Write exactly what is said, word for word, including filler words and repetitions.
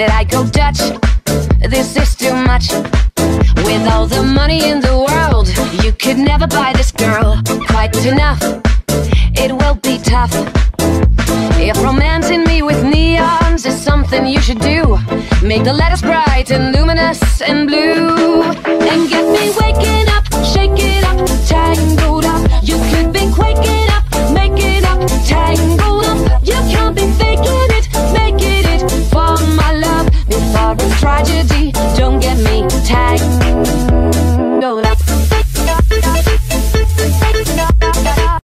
did I go Dutch? This is too much. With all the money in the world, you could never buy this girl quite enough. It will be tough. If romancing me with neons is something you should do, make the letters bright and luminous and blue, and get me waking up, shaking up, tangled up. You could be quaking up, making up, tangled up. You can't be faking it, making it for my love. Before a tragedy, don't get me